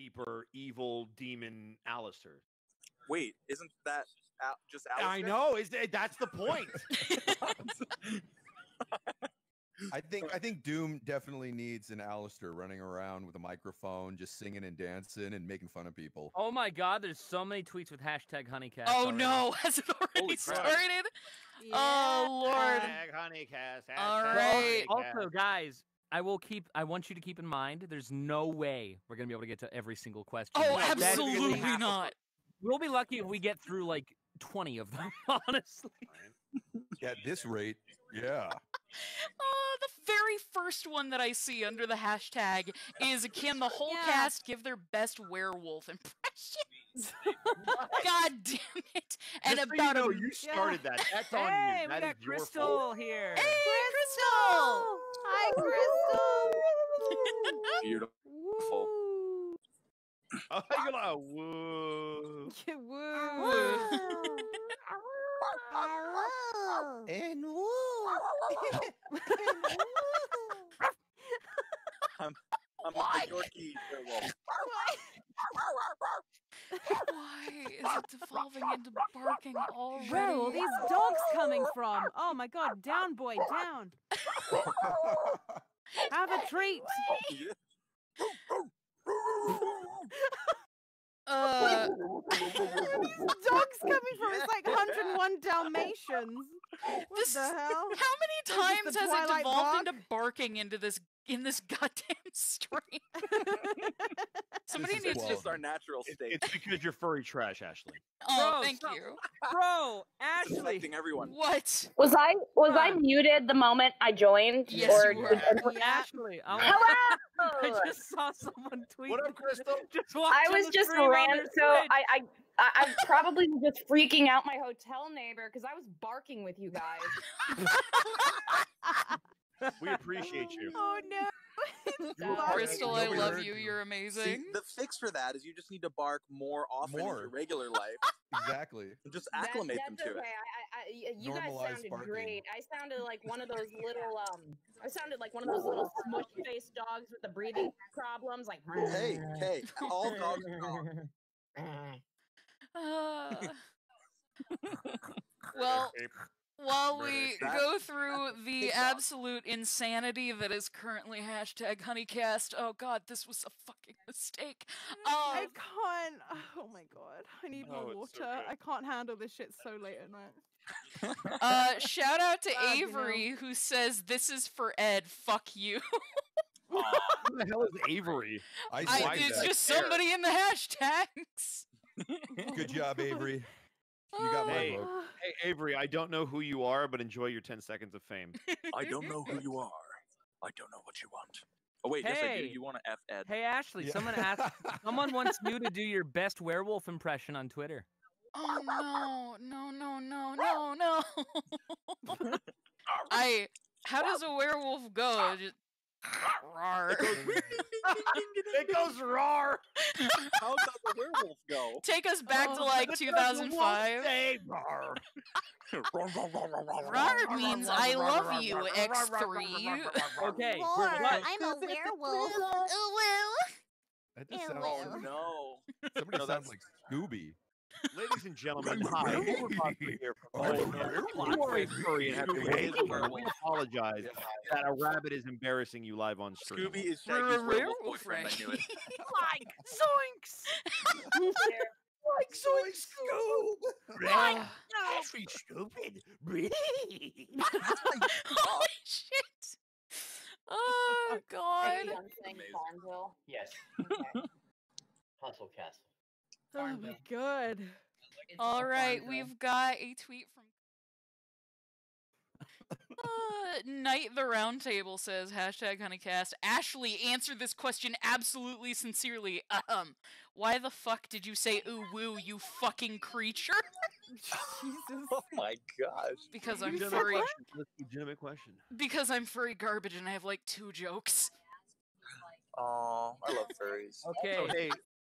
deeper evil demon Alistair. Wait, isn't that just Alistair? I know. That's the point. I think Doom definitely needs an Alistair running around with a microphone, just singing and dancing and making fun of people. Oh my God! There's so many tweets with hashtag HuniCast. Oh already. No! Has it already started? Yeah. Oh Lord! Hashtag HuniCast. Hashtag all right. HuniCast. Also, guys. I want you to keep in mind, there's no way we're going to be able to get to every single question. Oh, absolutely not. We'll be lucky if we get through, like, 20 of them, honestly. At this rate, yeah. Oh, the very first one that I see under the hashtag is, can the whole cast give their best werewolf impressions? God damn it. And just about so you know, you started that. That's on you. That we got Crystal here. Hey, Crystal! Hi, Crystal. Beautiful. Oh, you're like, woo. Yeah, woo. And woo. I'm a dorky werewolf. Why is it devolving into barking already? Where are these dogs coming from? Oh my God, down, boy, down. Have a treat. These dogs coming from, it's like 101 Dalmatians. What the hell? How many times has it devolved into barking in this goddamn stream? Somebody needs to just our natural state. It's because you're furry trash, Ashley. Oh, bro, thank you. Bro, Ashley. Everyone. What? Was I muted the moment I joined? Yes, or you were. Ashley. Hello! I just saw someone tweet. What up, Crystal? I was just random, so I probably was just freaking out my hotel neighbor because I was barking with you guys. We appreciate you. Oh, no. Crystal, I love you. You're amazing. See, the fix for that is you just need to bark more often in your regular life. Exactly. Just acclimate them to it. You Normalize guys sounded barking. Great. I sounded like one of those little smush-faced dogs with the breathing problems. Like, hey, all dogs are dogs. Well. While we go through the absolute insanity that is currently hashtag HuniCast, oh God, this was a fucking mistake. I can't. Oh my God, I need more water. So I can't handle this shit so late at night. Shout out to Avery, you know, who says this is for Ed. Fuck you. Who the hell is Avery? It's just somebody in the hashtags. Good job, Avery. You got my vote. Hey, Avery, I don't know who you are, but enjoy your 10 seconds of fame. I don't know who you are. I don't know what you want. Oh, wait, yes, I do. You want to F Ed. Hey, Ashley, someone wants you to do your best werewolf impression on Twitter. Oh, no. How does a werewolf go? Just... Rawr. It goes rawr. How does the werewolf go? Take us back to like 2005. Rawr. Rawr means I love you, X3. Okay. I'm a werewolf. That just sounds like... Oh, no. Somebody sounds like Scooby. Ladies and gentlemen, hi. We apologize that a rabbit is embarrassing you live on stream. Scooby is Shaggy's werewolf friend. I knew it. Like zoinks! Like zoinks, Scoob! Like, Ashley, stupid. Holy shit! Oh, God. Yes. Hustle Castle. Oh my God. All right, we've got a tweet from Knight the Roundtable says, hashtag HuniCast, Ashley, answer this question absolutely sincerely. Why the fuck did you say ooh woo, you fucking creature? Jesus. Oh my gosh. Because I'm furry. That's a legitimate question. Because I'm furry garbage and I have like 2 jokes. Oh, I love furries. Okay. So, hey,